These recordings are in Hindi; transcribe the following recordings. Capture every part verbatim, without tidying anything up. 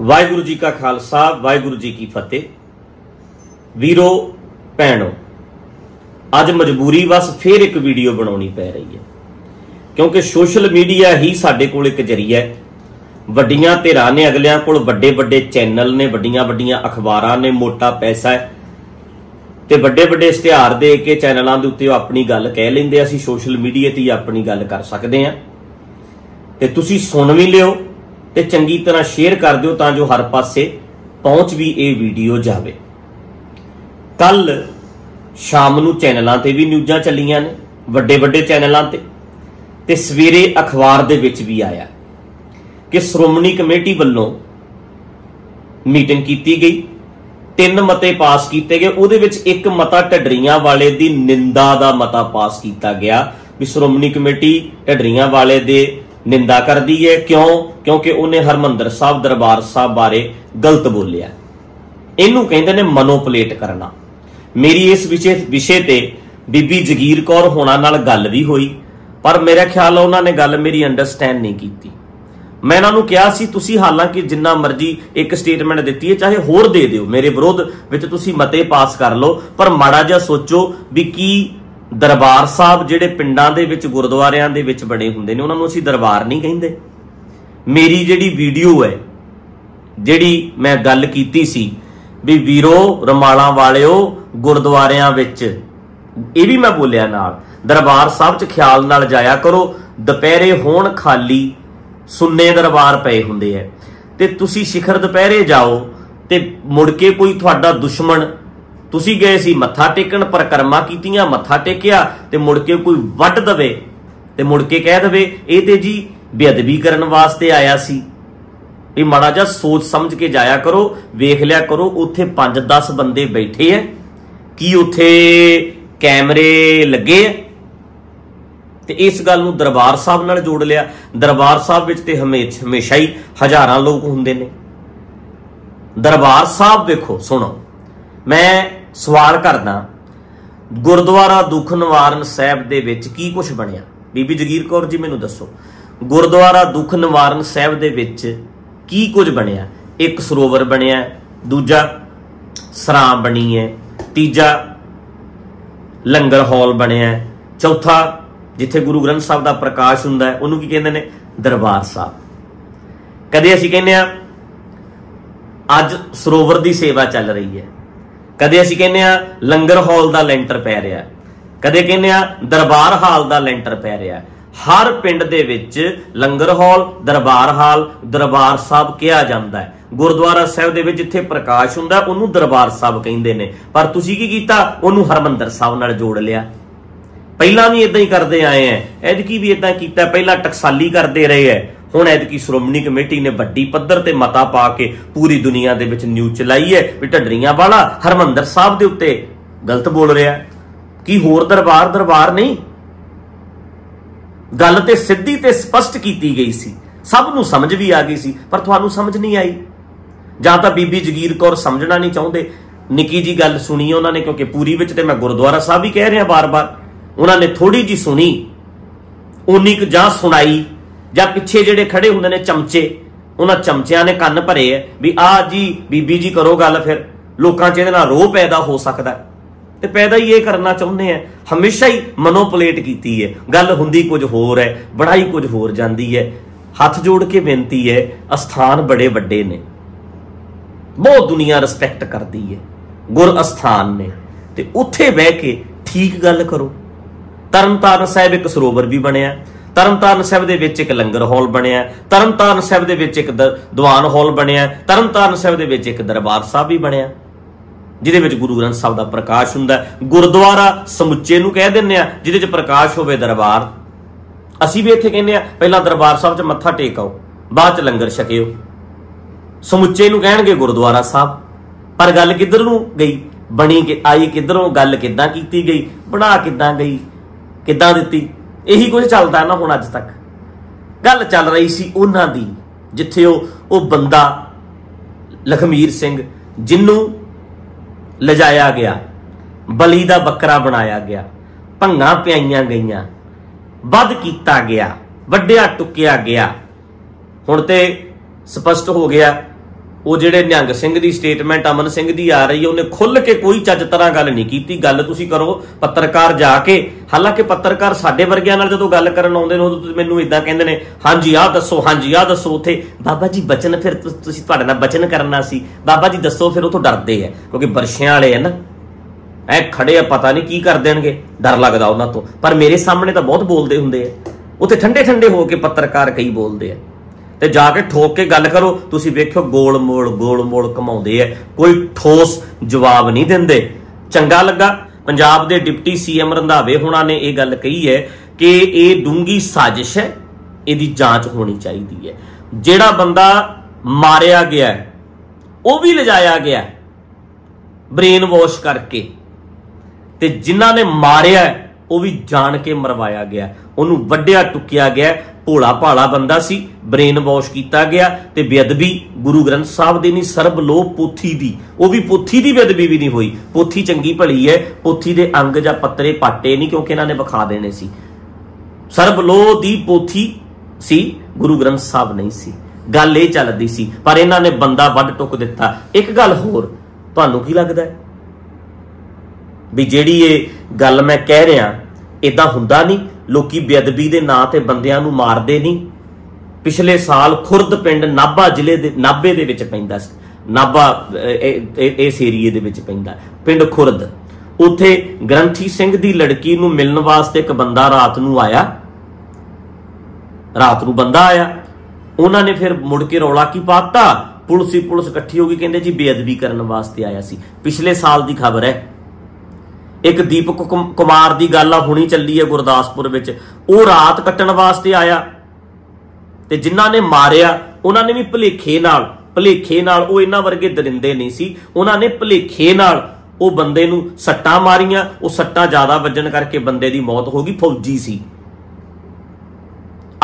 वाहेगुरु जी का खालसा वाहेगुरु जी की फतेह। वीरो भैनों, आज मजबूरी बस फिर एक वीडियो बनानी पै रही है क्योंकि सोशल मीडिया ही साडे कोल एक जरिया है। वड्डियां धिरां ने अगलियां कोल वड्डे वड्डे चैनल ने, वड्डियां वड्डियां अखबारां ने, मोटा पैसा है ते वड्डे वड्डे इश्तिहार दे के चैनलों के उत्ते अपनी गल कह लेंदे। असीं सोशल मीडिया ते अपनी गल कर सकदे हां ते तुसीं सुन भी लिओ ते चंगी तरह शेयर कर दिओ तां जो हर पासे पहुँच भी ये वीडियो जावे। कल शाम नूं चैनलों ते भी न्यूज़ां चलियां ने, वड्डे वड्डे चैनलों ते, ते सवेरे अखबार दे विच भी आया कि श्रोमणी कमेटी वल्लों मीटिंग कीती गई, तीन मते पास किए गए। उहदे विच एक मता ढडरियांवाले दी निंदा दा मता पास किया गया भी श्रोमणी कमेटी ढडरियांवाले दे निंदा करती है। क्यों? क्योंकि उन्हें हरमंदर साहब दरबार साहब बारे गलत बोलिया। इनू कहते ने मनोपलेट करना। मेरी इस विषय ते बीबी जगीर कौर होना नाल गल भी हुई पर मेरा ख्याल उन्होंने गल मेरी अंडरस्टैंड नहीं की। मैं इन्हों कहा सी तुसी हालांकि जिन्ना मर्जी एक स्टेटमेंट दिती है चाहे होर दे दिओ, मेरे विरोध विच तुसी मते पास कर लो, पर माड़ा जिहा सोचो भी की दरबार साहब जिहड़े पिंडां दे विच गुरुद्वारियां दे विच बने हुंदे ने उन्हां नूं असीं दरबार नहीं कहिंदे। मेरी जिहड़ी वीडियो है जिहड़ी मैं गल कीती सी भी वीरो रमाला वालिओ गुरुद्वारियां विच, इह भी मैं बोलिया नाल दरबार साहब च ख्याल नाल जाया करो। दुपहरे होण खाली सुन्ने दरबार पे हुंदे है ते तुसी शिखर दुपहरे जाओ ते मुड़ के कोई तुहाडा दुश्मन, तुसी गए सी मत्था टेकण, परिक्रमा कीतियां, मत्था टेकिया ते मुड़ के कोई वट दवे ते मुड़ के कह दवे इह ते जी बेअदबी करन वास्ते आया सी। भी माड़ा जा सोच समझ के जाया करो, वेख लिया करो उत्थे पांच दस बंदे बैठे है कि उत्थे कैमरे लगे है। तो इस गल नूं दरबार साहब नाल जोड़ लिया। दरबार साहब विच ते हमेशा हमेशा ही हजारां लोग हुंदे ने। दरबार साहब देखो सुनो, मैं सवाल करदा गुरुद्वारा दुख निवारण साहब दे विच की कुछ बनिया? बीबी जगीर कौर जी मैनूं दसो गुरुद्वारा दुख निवारण साहब दे विच की कुछ बनिया? एक सरोवर बनिया, दूजा सरां बनी है, तीजा लंगर हॉल बनिया, चौथा जिथे गुरु ग्रंथ साहब का प्रकाश हुंदा है उन्होंने की कहते हैं दरबार साहब। कदे असीं कहने आ अज सरोवर की सेवा चल रही है, कदे असीं कहने आ लंगर हॉल का लेंटर पै रहा, कदे कहने आ दरबार हाल का लेंटर पै रहा। हर पिंड दे विच लंगर हॉल, दरबार हाल, दरबार साहब कहा जाता है। गुरुद्वारा साहब दे विच जिथे प्रकाश हुंदा उन्होंने दरबार साहब कहिंदे ने, पर तुसीं की कीता उन्होंने हरमंदर साहब नाल जोड़ लिया। पहला भी इदा ही करते आए हैं, एदकी भी इदा किया, पहला टकसाली करते रहे हैं, हुण एदकी श्रोमणी कमेटी ने वड्डी पद्धर ते मता पा के पूरी दुनिया दे विच न्यूज़ चलाई है भी ढडरियांवाला हरमंदर साहब दे उत्ते गलत बोल रहा है। कि होर दरबार दरबार नहीं? गल ते सीधी ते स्पष्ट कीती गई सी, सब नूं समझ भी आ गई सी, पर तुहानूं समझ नहीं आई। जां तां बीबी जगीर कौर समझना नहीं चाहुंदे। निकी जी गल सुनी उन्होंने क्योंकि पूरी विच ते मैं गुरुद्वारा साहब ही कह रहा बार बार, उन्होंने थोड़ी जी सुनी ओनी क जां सुनाई जां पिछे जिहड़े खड़े हुंदे ने चमचे, उन्हां चमचियां ने कन्न भरे है भी आ जी बीबी जी करो गल, फिर लोकां च इहदे नाल रोह पैदा हो सकदा है। ते पैदा ही ये करना चाहुंदे हैं, हमेशा ही मनोपलेट कीती है, गल हुंदी कुछ होर है, बढ़ाई कुछ होर जांदी है। हथ जोड़ के बेनती है, अस्थान बड़े वड्डे ने, बहुत दुनिया रिस्पैक्ट करती है गुर अस्थान ने, ते उत्थे बह के ठीक गल करो। तरन तारण साहब एक सरोवर भी बनिया, तरन तारण साहब दे विच एक लंगर हॉल बनिया, तरन तारण साहब दे विच एक दीवान हॉल बनिया, तरन तारण साहब दे विच एक दरबार साहब भी बनिया जिहदे विच गुरु ग्रंथ साहब दा प्रकाश हुंदा। गुरुद्वारा समुच्चे नूं कह दिंदे आ जिहदे च प्रकाश होवे दरबार। असीं भी इत्थे कहने आ पहला दरबार साहब च मत्था टेक आओ, बाद च लंगर छकिओ, समुच्चे नूं कहणगे गुरुद्वारा साहब। पर गल किधर नूं गई, बणी कि आई किधरों, गल किदां कीती गई, बना किदां गई, किदां दिती, यही कुछ चलता ना हुण। अज तक गल चल रही सी उन्हां दी जिथे ओ, ओ बंदा लखमीर सिंह जिन्नू लजाया गया, बली दा बकरा बनाया गया, भंगां पियाईयां गईयां, वध कीता गया, वड्डिया टुक्या गया। हुण ते स्पष्ट हो गया वो जिहड़े निहंग सिंह दी स्टेटमेंट अमन सिंह दी आ रही है, उन्हें खुल के कोई चज तरह गल नहीं की। गल तुसीं करो पत्रकार जाके, हालांकि पत्रकार साडे वर्गियां नाल जदों गल करन आउंदे ने उदों मैनूं इदां कहिंदे ने, हाँ जी आ दसो, हाँ जी आ दसो, उत्थे बाबा जी बचन, फिर तुसीं तुहाडे नाल बचन करना सी, बाबा जी दसो, फिर उतों डरदे है क्योंकि बरशियां वाले है ना, ऐ खड़े आ पता नहीं की कर देणगे, डर लगदा उन्हां तों। पर मेरे सामने तां बहुत बोलदे हुंदे आ, उत्थे ठंडे ठंडे हो के पत्रकार कई बोलदे आ, ते जाके ठोक के गल करो, तुसीं वेखियो गोल मोल गोल मोल घमाउंदे आ, कोई ठोस जवाब नहीं दिंदे। चंगा लगा पंजाब दे डिप्टी सीएम रंधावे होना ने यह गल कही है कि यह डूंगी साजिश है, इसकी जांच होनी चाहिए है। जिहड़ा बंदा मारिया गया वह भी लिजाया गया ब्रेन वॉश करके, ते जिन्हां ने मारिया वह भी जान के मरवाया गया, उन्होंने वड्डिया टुकिया गया, भोला भाला बंदा सी, ब्रेन वॉश किया गया। तो बेअदबी गुरु ग्रंथ साहब की नहीं, सर्बलोह पोथी की, वह भी पोथी की बेअदबी भी नहीं हुई। पोथी चंगी भली है, पोथी के अंग या पत्तरे पाटे नहीं क्योंकि इन्होंने विखा देने सी। सर्बलोह की पोथी सी, गुरु ग्रंथ साहब नहीं सी, गल यह चलती सी, पर इन्होंने बंदा वड टुक दिता। एक गल होर, तुहानूं की लगता है भी जिहड़ी ये गल मैं कह रहा इदां हुंदा नहीं, लोकी बेअदबी दे नां ते बंदियां नूं मारदे नहीं। पिछले साल खुर्द पिंड नाभा जिले दे नाभे दे विच पैंदा, नाभा इस एरिए दे विच पैंदा पिंड खुर्द, उत्थे ग्रंथी सिंह दी लड़की नूं मिलण वास्ते एक बंदा रात नूं आया, रात नूं बंदा आया, उन्हां ने फिर मुड़ के रौला की पाता, पुलिस ही पुलिस इकट्ठी हो गई, कहंदे जी बेअदबी करन वास्ते आया सी। पिछले साल दी खबर है। एक दीपक कुमार की गल हुणी चली है गुरदासपुर, वो रात कट्टण वास्ते आया, ते जिन्हां ने मारिया उन्होंने भी भलेखे नाल भलेखे नाल वो इन्हां वर्गे दरिंदे नहीं सी, उन्होंने भलेखे नाल वो बंदे नूं सट्टां मारियां, वो सट्टां ज्यादा वजन करके बंदे की मौत हो गई। फौजी सी,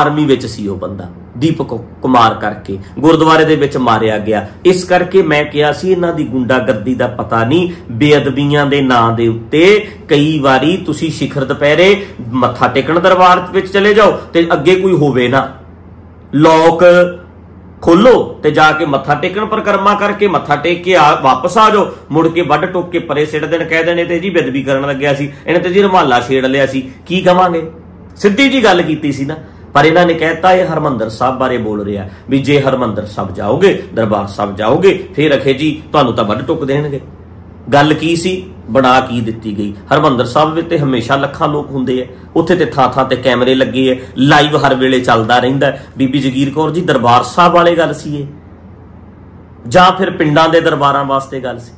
आर्मी विच सी वो बंदा, दीपक कुमार करके, गुरुद्वारे दे विच मारिया गया। इस करके मैं कहा सी इन्हां दी गुंडागर्दी दा पता नहीं, बेअदबियां दे नां दे उत्ते कई वारी तुसी शिखर दुपहरे मत्था टेकण दरबार विच चले जाओ ते अगे कोई होवे ना, लॉक खोलो ते जाके मत्था टेकण परिक्रमा करके मत्था टेक के आ वापस आ जाओ, मुड़ के वड टोक के परे सिट देन, कह देने ते जी बेअदबी करन लग्या सी, इहने ते जी रुमाला छेड़ लिया सी। की कहांगे, सीधी जी गल कीती सी ना। पर इन्होंने कहता है हरमंदर साहब बारे बोल रहा है भी जे हरमंदर साहब जाओगे, दरबार साहब जाओगे, फिर अखे जी तुहानू तां वड्ड टुक देणगे। गल की सी, बना की दिती गई। हरमंदर साहब ते हमेशा लखां लोग हुंदे है, उत्थे ते थां थां ते कैमरे लगे है, लाइव हर वेले चलदा रहिंदा है। बीबी जगीर कौर जी दरबार साहब वाले गल सी है जां फिर पिंडां दे दरबारां वास्ते गल सी।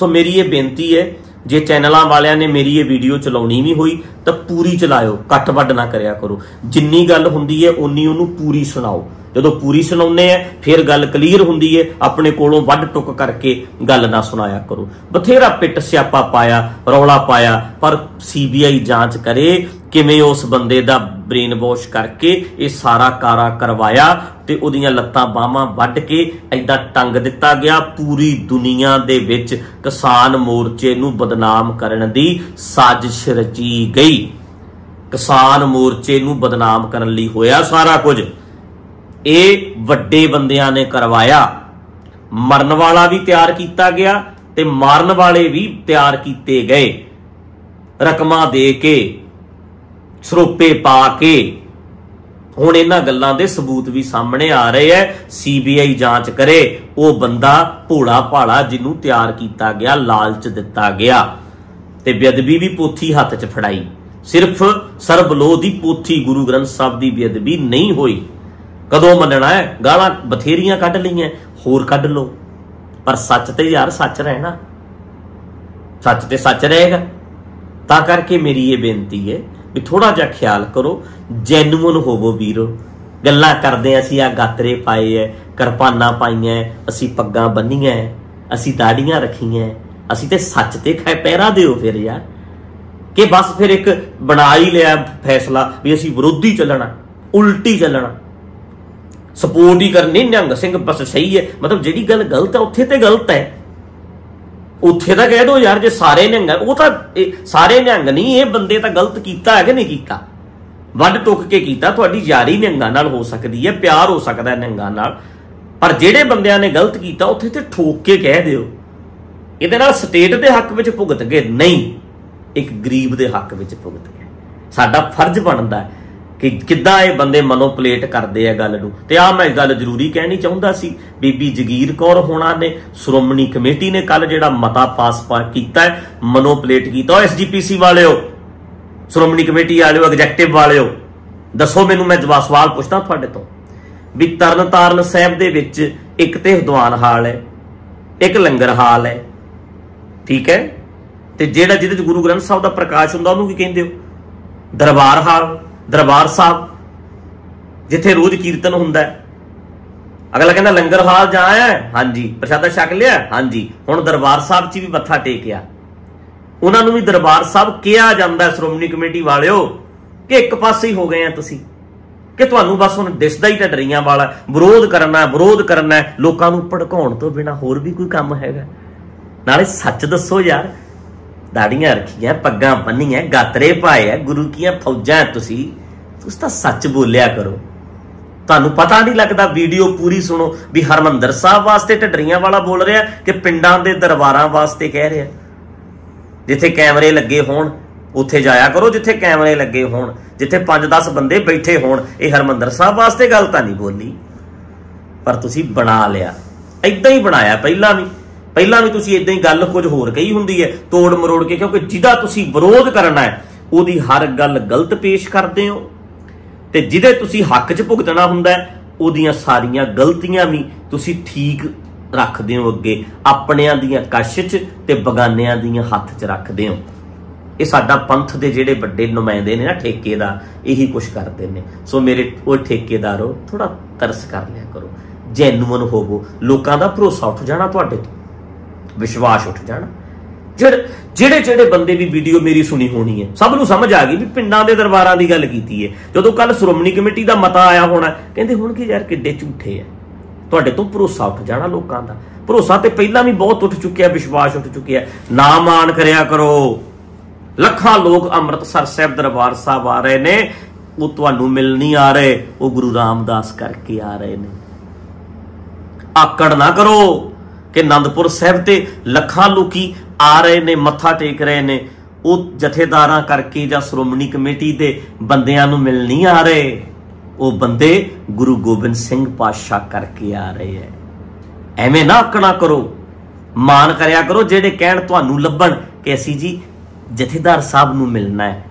सो मेरी ये बेनती है, जे चैनलों वालियां ने मेरी ये वीडियो चलानी भी हुई तो पूरी चलाओ, कट वड ना करिया करो, जिन्नी गल हुंदी है उन्नी उन्नू पूरी सुनाओ। जदों पूरी सुनाने हैं फिर गल क्लीयर हुंदी है, अपने कोलों वड टुक करके गल ना सुनाया करो। बथेरा पिट स्यापा पाया, रौला पाया, पर सीबीआई जांच करे किवें उस बंदे दा ब्रेन वॉश करके ये सारा कारा करवाया, ते उहदियां लत्तां बाहां वड्ड के ऐदां टंग दिता गया। पूरी दुनिया दे विच किसान मोर्चे नूं बदनाम करन दी साजिश रची गई, किसान मोर्चे नूं बदनाम करन लई होया सारा कुछ ये वड्डे बंदियां ने करवाया। मरन वाला भी तैयार किया गया ते मारन वाले भी तैयार किए गए, रकमां दे के सरोपे पा के। हुण इन्हां गल्लां दे सबूत भी सामने आ रहे है, सीबीआई जांच करे वो बंदा भोला भाला जिन्हों तैयार किया गया, लालच दिता गया, ते बेअदबी भी पोथी हत्थ च फड़ाई। सिर्फ सर्बलोह दी पोथी गुरु ग्रंथ साहब दी बेअदबी नहीं होई। कदों मनना है, गालां बथेरियां कढ़ लईआं, होर कढ़ लो, पर सच ते यार सच रहना, सच ते सच रहेगा। तां करके मेरी ये बेनती है भी थोड़ा जिहा ख्याल करो, जैनुअन होवो वीरो। गल्लां करदे आं असीं, आ गातरे पाए है, करपाना पाईआं है, असीं पग्गां बन्नीआं है, असीं दाढ़ीआं रखीआं है, असीं ते सच ते खै पैरा दिओ फिर यार, कि बस फिर एक बना ही लिआ फैसला भी असीं विरोधी चलना, उल्टी चलना, सपोर्ट ही करनी निहंग सिंह, बस सही है। मतलब जिहड़ी गल गलत है उत्थे ते गलत है, उत्थे तां कह दो यार, जे सारे निहंग वो तां सारे निहंग नहीं, ये बंदे तां गलत कीता है कि नहीं कीता, वड टुक के कीता। तुहाडी यारी निहंगां नाल हो सकदी है, प्यार हो सकदा है निहंगां नाल, पर जिहड़े बंदियां ने गलत कीता उत्थे ते ठोक के कह दिओ इहदे नाल स्टेट दे हक विच भुगत गए नहीं, एक गरीब दे हक विच भुगत गए। साडा फर्ज बनदा है कि किद्दां ये बंदे मनोपलेट करदे आ गल नूं। ते आ मैं गल जरूरी कहनी चाहुंदा सी, बीबी जगीर कौर होणा ने श्रोमणी कमेटी ने कल जिहड़ा मता पास कीता है मनोपलेट कीता। एस जी पी सी वाले हो, श्रोमणी कमेटी वाले हो, एग्जैक्टिव वाले हो, दसो मैनूं, मैं जवाब सवाल पुछदा तुहाडे तों भी तरन तारण साहब दे विच एक ते हदवान हाल है, एक लंगर हाल है, ठीक है, ते जेड़ा जिदे गुरु ग्रंथ साहब दा प्रकाश हुंदा उहनूं की कहिंदे हो? दरबार हाल, दरबार साहब जिथे रोज कीर्तन हुंदा है। अगला कहंदा लंगर हाल जा आया, हां जी, प्रशादा छक लिया, हां जी, हुण दरबार साहब च भी मत्था टेकिया। उहनां नूं भी दरबार साहब किहा जांदा है श्रोमणी कमेटी वालिओ कि एक पासे ही हो गए हैं तुसीं कि तुहानूं बस हुण दिसदा ही ढडरियां वाला विरोध करना, विरोध करना लोकां नूं भड़काउण तो बिना होर भी कोई काम हैगा? नाले सच दसो यार, दाड़ियां रखियां, पग्गां बन्नियां, गातरे पाए है, गुरु कीआं फौजां तुसीं, तुसीं तां सच बोलिया करो। तुहानूं पता नहीं लगदा? वीडियो पूरी सुनो भी हरमंदर साहब वास्ते ढडरियां वाला बोल रहा कि पिंडां दे दरबारां वास्ते कह रहा। जिथे कैमरे लगे होण उत्थे जाया करो, जिथे कैमरे लगे होण, जिथे पांच दस बंदे बैठे होण। ये हरमंदर साहब वास्ते गल तां नहीं बोली, पर तुसी बना लिया, इदां ही बनाया। पहला भी पहला भी तुसी इदां ही गल कुछ होर कही हुंदी है तोड़ मरोड़ के, क्योंकि जिहदा तुसी विरोध करना है उहदी हर गल गलत पेश करदे हो, ते जिहदे तुसी हक च भुगतना हुंदा है उहदियां सारियां गलतियां भी तुसी ठीक रखदे हो, अगे अपणियां दियां कश च ते बगानियां दियां हत्थ च रखदे हो। ये साडा पंथ दे जिहड़े बड़े नुमाइंदे ने ना, ठेकेदार, यही कुछ करते हैं। सो मेरे वो ठेकेदारो, थोड़ा तरस कर लिया करो, जैनुअन होवो। लोगों का भरोसा उठ जाना, तुहाडे तो विश्वास उठ जाना। जिहड़े जिहड़े बंदे भी वीडियो मेरी सुनी होनी है, सब नूं समझ आ गई भी पिंडां दे दरबारां दी गल कीती है। जदों कल श्रोमणी कमेटी का मता आया होना, कहंदे होणगे यार किड्डे झूठे है। तुहाडे तो भरोसा उठ जाना लोगों का। भरोसा तो पहलां भी बहुत उठ चुकिया, विश्वास उठ चुकिया। ना माण करिया करो। लखा लोग अमृतसर साहब दरबार साहब आ रहे ने, वो तुहानूं मिल नहीं आ रहे, वो गुरु रामदास करके आ रहे ने। आकड़ ना करो कि आनंदपुर साहब ते लखा लोकी आ रहे ने, मत्था टेक रहे ने, वो जथेदारां करके जां श्रोमणी कमेटी दे बंदियां नूं मिल नहीं आ रहे, वो बंदे गुरु गोबिंद सिंह पातशाह करके आ रहे है। एवें ना आकड़ा करो, माण करिया करो। जिहड़े कहण तुहानूं लभण कि असीं जी जथेदार साहब नूं मिलना है,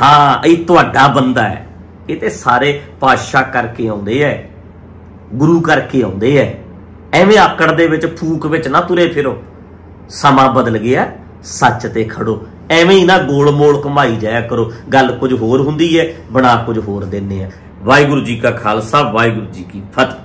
हाँ यह तुहाडा बंदा है, ये तो सारे पातशाह करके आउंदे है, गुरु करके आउंदे है। एवें आकड़ दे विच फूक विच ना तुरे फिरो। समा बदल गया, सच ते खड़ो। एवें ही ना गोल मोल घुमाई जाया करो। गल कुछ होर हुंदी है, बना कुछ होर दिंदे आ। वाहिगुरू जी का खालसा, वाहिगुरू जी की फतह।